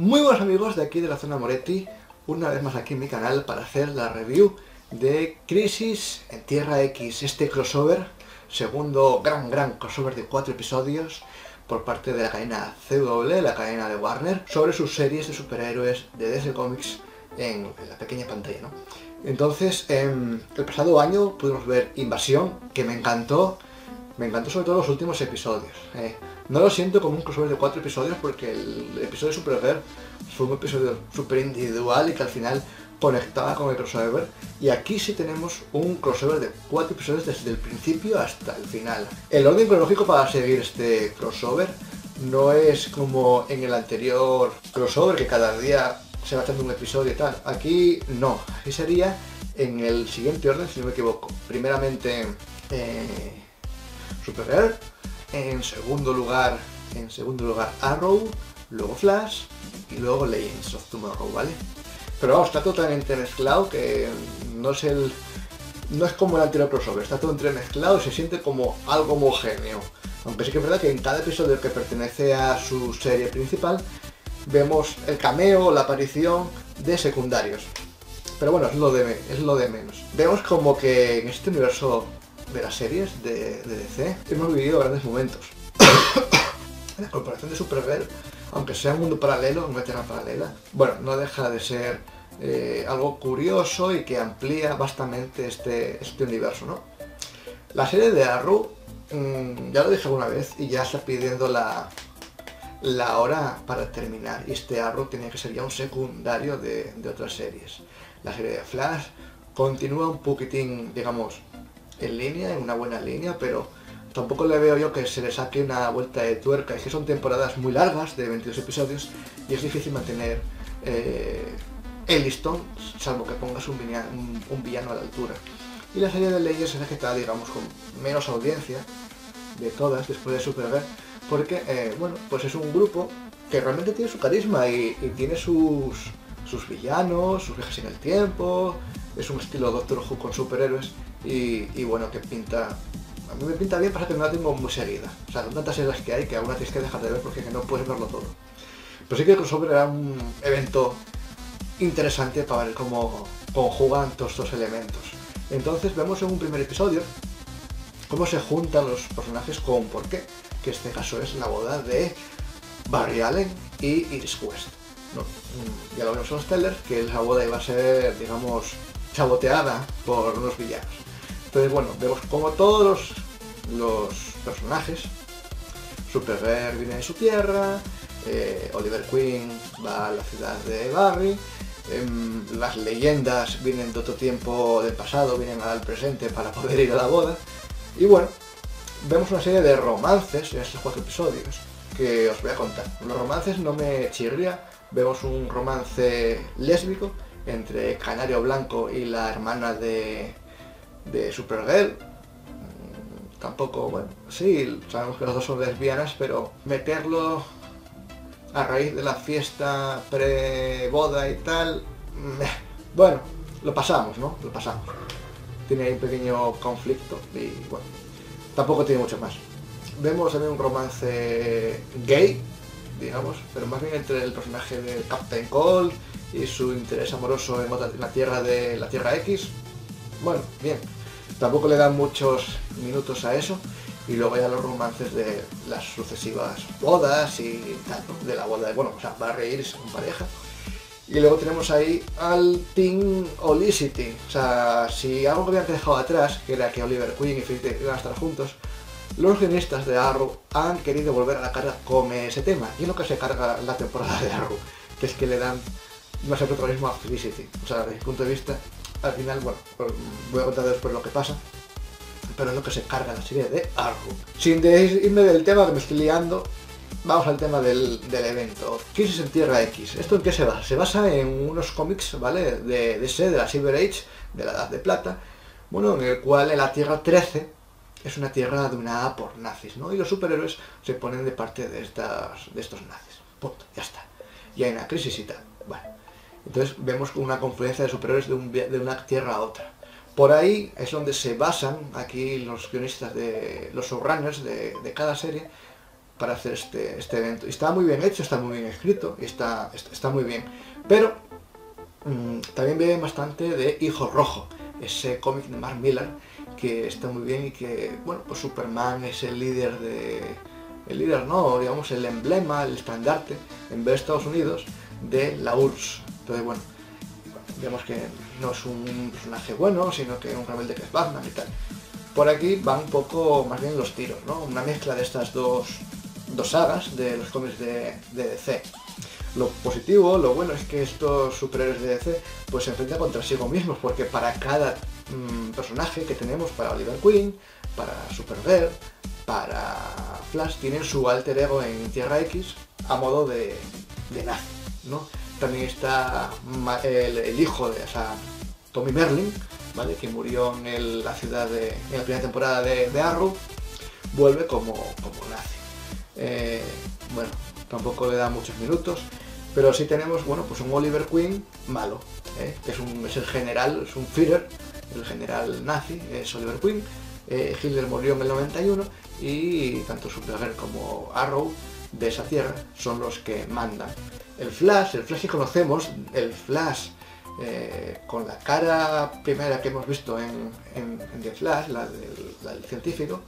Muy buenos amigos de aquí de la Zona Moretti, una vez más aquí en mi canal para hacer la review de Crisis en Tierra X, este crossover, segundo gran crossover de 4 episodios por parte de la cadena CW, la cadena de Warner, sobre sus series de superhéroes de DC Comics en la pequeña pantalla, ¿no? Entonces, el pasado año pudimos ver Invasión, que me encantó sobre todo los últimos episodios. No lo siento como un crossover de 4 episodios porque el episodio de Supergirl fue un episodio súper individual y que al final conectaba con el crossover. Y aquí sí tenemos un crossover de 4 episodios desde el principio hasta el final. El orden cronológico para seguir este crossover no es como en el anterior crossover, que cada día se va haciendo un episodio y tal. Aquí no, aquí sería en el siguiente orden, si no me equivoco. Primeramente Supergirl. En segundo lugar Arrow, luego Flash y luego Legends of Tomorrow, ¿vale? Pero vamos, está totalmente mezclado, que no es como el anterior crossover, está todo entremezclado y se siente como algo homogéneo. Aunque sí que es verdad que en cada episodio que pertenece a su serie principal vemos el cameo, la aparición de secundarios. Pero bueno, es lo de menos. Vemos como que en este universo de las series de DC hemos vivido grandes momentos. La corporación de Supergirl, aunque sea un mundo paralelo, una tierra paralela, bueno, no deja de ser algo curioso y que amplía bastante este universo, ¿no? La serie de Arrow, ya lo dije alguna vez y ya está pidiendo la hora para terminar, y este Arrow tenía que ser ya un secundario de otras series. La serie de Flash continúa un poquitín, digamos, en una buena línea, pero tampoco le veo yo que se le saque una vuelta de tuerca. Es que son temporadas muy largas, de 22 episodios, y es difícil mantener el listón, salvo que pongas un villano a la altura. Y la serie de Legends es la que está, digamos, con menos audiencia de todas, después de Supergirl, porque, bueno, pues es un grupo que realmente tiene su carisma y tiene sus villanos, sus viajes en el tiempo. Es un estilo Doctor Who con superhéroes y bueno, que pinta, a mí me pinta bien, pasa que no la tengo muy seguida. O sea, son tantas series que hay que alguna tienes que dejar de ver porque no puedes verlo todo. Pero sí que el crossover era un evento interesante para ver cómo conjugan todos estos elementos. Entonces vemos en un primer episodio cómo se juntan los personajes con por qué, que en este caso es la boda de Barry Allen y Iris West. No, ya lo vemos en los trailers, que la boda iba a ser, digamos, saboteada por unos villanos. Entonces, bueno, vemos como todos los personajes, Supergirl viene de su tierra, Oliver Queen va a la ciudad de Barry, las leyendas vienen de otro tiempo del pasado, vienen al presente para poder ir a la boda. Y bueno, vemos una serie de romances en estos 4 episodios que os voy a contar. Los romances no me chirría. Vemos un romance lésbico entre Canario Blanco y la hermana de Supergirl. Tampoco, bueno, sí, sabemos que los dos son lesbianas, pero meterlo a raíz de la fiesta pre-boda y tal, bueno, lo pasamos, ¿no? Lo pasamos. Tiene ahí un pequeño conflicto y bueno, tampoco tiene mucho más. Vemos también un romance gay, digamos, pero más bien entre el personaje de Captain Cold y su interés amoroso en la tierra de la Tierra X. Bueno, bien, tampoco le dan muchos minutos a eso. Y luego ya los romances de las sucesivas bodas y tal, ¿no? De la boda de, bueno, o sea, Barry e Iris en pareja. Y luego tenemos ahí al Team Olicity. O sea, si algo que habían dejado atrás, que era que Oliver Queen y Firestone iban a estar juntos, los guionistas de Arrow han querido volver a la carga con ese tema, y es lo que se carga la temporada de Arrow, que es que le dan más protagonismo a Felicity. O sea, desde mi punto de vista, al final, bueno, voy a contar después lo que pasa, pero es lo que se carga la serie de Arrow. Sin irme del tema que me estoy liando, vamos al tema del evento. Crisis en Tierra X. ¿Esto en qué se basa? Se basa en unos cómics, ¿vale? De DC, de la Silver Age, de la Edad de Plata, bueno, en el cual en la Tierra 13, es una tierra dominada por nazis, ¿no? Y los superhéroes se ponen de parte de estos nazis. Punto, ya está. Y hay una crisis y tal. Bueno, entonces vemos una confluencia de superhéroes de una tierra a otra. Por ahí es donde se basan aquí los guionistas, los showrunners de cada serie, para hacer este evento. Y está muy bien hecho, está muy bien escrito, y está muy bien. Pero también bebe bastante de Hijo Rojo, ese cómic de Mark Miller, que está muy bien y que, bueno, pues Superman es el líder de... el líder no, digamos el emblema, el estandarte, en vez de Estados Unidos, de la URSS. Entonces, bueno, vemos que no es un personaje bueno, sino que es un rebelde que es Batman y tal. Por aquí van un poco, más bien, los tiros, ¿no? Una mezcla de estas dos sagas de los cómics de DC. Lo positivo, lo bueno, es que estos superhéroes de DC pues se enfrentan contra sí mismos, porque para cada personaje que tenemos, para Oliver Queen, para Supergirl, para Flash, tienen su alter ego en Tierra X a modo de nazi, ¿no? También está el hijo de Tommy Merlyn, ¿vale?, que murió en la primera temporada de Arrow, vuelve como nazi. Bueno, tampoco le da muchos minutos, pero sí tenemos, bueno, pues un Oliver Queen malo, que es el general, es un Führer, el general nazi, es Oliver Queen. Hitler murió en el 91 y tanto Supergirl como Arrow de esa tierra son los que mandan. El Flash que conocemos, el Flash con la cara primera que hemos visto en The Flash, la del científico,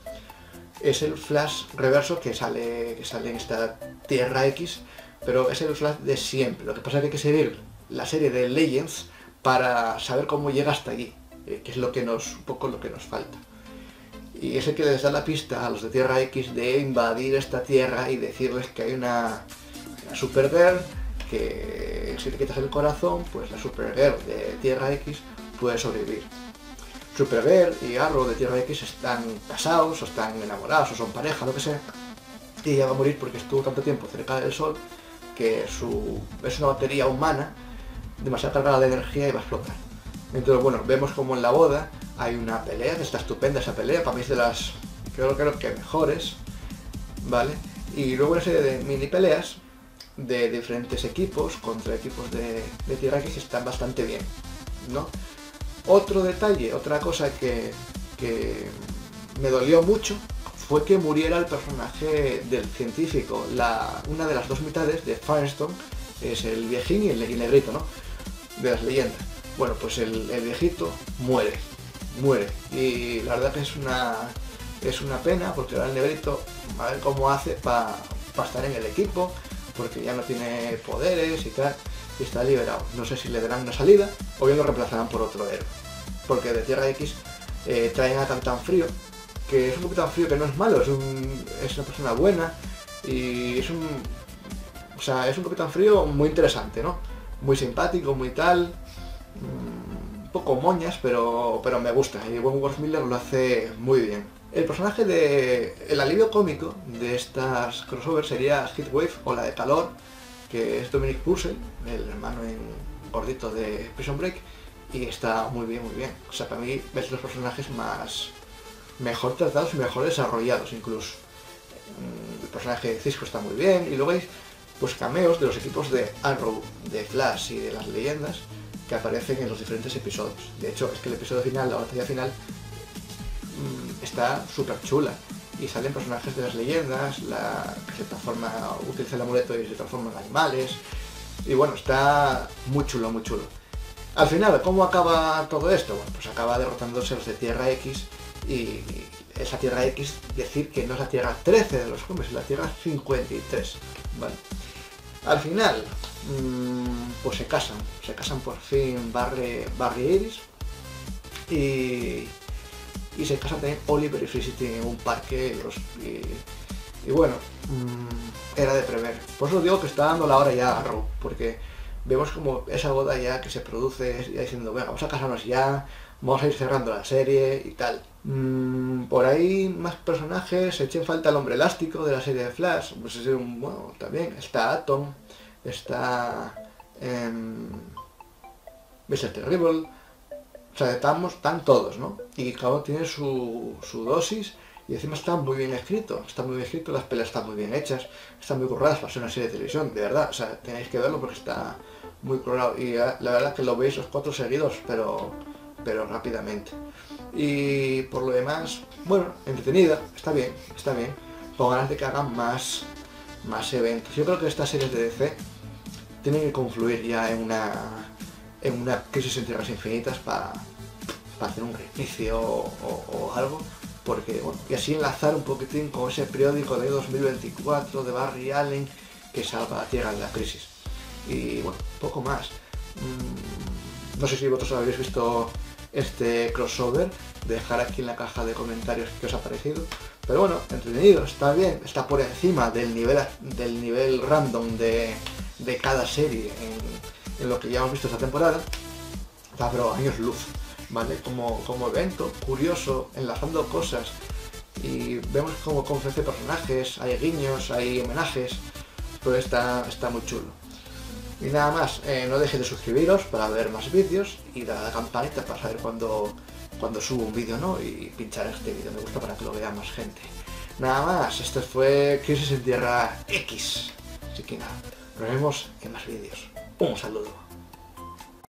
es el Flash reverso que sale en esta Tierra X, pero es el Flash de siempre. Lo que pasa es que hay que seguir la serie de Legends para saber cómo llega hasta allí, que es un poco lo que nos falta. Y es el que les da la pista a los de Tierra X de invadir esta tierra y decirles que hay una Supergirl, que si le quitas el corazón, pues la Supergirl de Tierra X puede sobrevivir. Supergirl y Arrow de Tierra X están casados, o están enamorados, o son pareja, lo que sea, y ella va a morir porque estuvo tanto tiempo cerca del sol que es una batería humana demasiado cargada de energía y va a explotar. Entonces, bueno, vemos como en la boda hay una pelea, que está estupenda esa pelea, para mí es de las, creo que mejores, ¿vale? Y luego una serie de mini peleas de diferentes equipos contra equipos de Tierra X que están bastante bien, ¿no? Otro detalle, otra cosa que me dolió mucho fue que muriera el personaje del científico, una de las dos mitades de Firestone, es el viejín y el negrito, ¿no?, de las leyendas. Bueno, pues el viejito muere, y la verdad que es una pena, porque ahora el negrito, a ver cómo hace para estar en el equipo, porque ya no tiene poderes y tal, y está liberado. No sé si le darán una salida o bien lo reemplazarán por otro héroe, porque de Tierra X traen a Captain Frío, que es un Capitán Frío que no es malo, es una persona buena, y es un Capitán Frío muy interesante, ¿no?, muy simpático, muy tal, un poco moñas, pero me gusta, y Wentworth Miller lo hace muy bien. El personaje el alivio cómico de estas crossovers sería Heatwave, o la de calor, que es Dominic Purcell, el hermano gordito de Prison Break, y está muy bien, muy bien. O sea, para mí es los personajes mejor tratados y mejor desarrollados incluso. El personaje de Cisco está muy bien, y luego hay pues cameos de los equipos de Arrow, de Flash y de las leyendas que aparecen en los diferentes episodios. De hecho, es que el episodio final, la batalla final, está súper chula, y salen personajes de las leyendas, que se transforma, utiliza el amuleto y se transforma en animales, y bueno, está muy chulo, muy chulo. Al final, ¿cómo acaba todo esto? Bueno, pues acaba derrotándose los de Tierra X, y esa Tierra X, decir que no es la Tierra 13 de los cómics, es la Tierra 53, ¿vale? Al final, pues se casan por fin Barry e Iris, y se casan también Oliver y Felicity en un parque, y bueno, era de prever. Por eso digo que está dando la hora ya a Arrow, porque vemos como esa boda ya que se produce, ya diciendo, venga, vamos a casarnos ya, vamos a ir cerrando la serie y tal. Por ahí más personajes, eché en falta el hombre elástico de la serie de Flash, pues es bueno, también está Atom, está Mr. Terrible. O sea, están todos, ¿no? Y cada uno tiene su dosis, y encima está muy bien escrito, las peleas están muy bien hechas, están muy curradas para ser una serie de televisión, de verdad. O sea, tenéis que verlo porque está muy currado, y la verdad es que lo veis los 4 seguidos, pero rápidamente. Y por lo demás, bueno, entretenida, está bien, con ganas de que hagan más eventos. Yo creo que estas series de DC tienen que confluir ya en una crisis en tierras infinitas para hacer un reinicio o algo, porque bueno, y así enlazar un poquitín con ese periódico de 2024 de Barry Allen que salva a la Tierra de la crisis. Y bueno, poco más. No sé si vosotros habéis visto este crossover, dejar aquí en la caja de comentarios qué os ha parecido, pero bueno, entretenido, está bien, está por encima del nivel random de cada serie en lo que ya hemos visto esta temporada, está pero años luz, ¿vale? Como evento curioso, enlazando cosas, y vemos cómo confluyen personajes, hay guiños, hay homenajes, pero está muy chulo. Y nada más, no dejéis de suscribiros para ver más vídeos y dar a la campanita para saber cuando subo un vídeo, ¿no? Y pinchar este vídeo me gusta para que lo vea más gente. Nada más, este fue Crisis en Tierra X. Así que nada, nos vemos en más vídeos. Un saludo.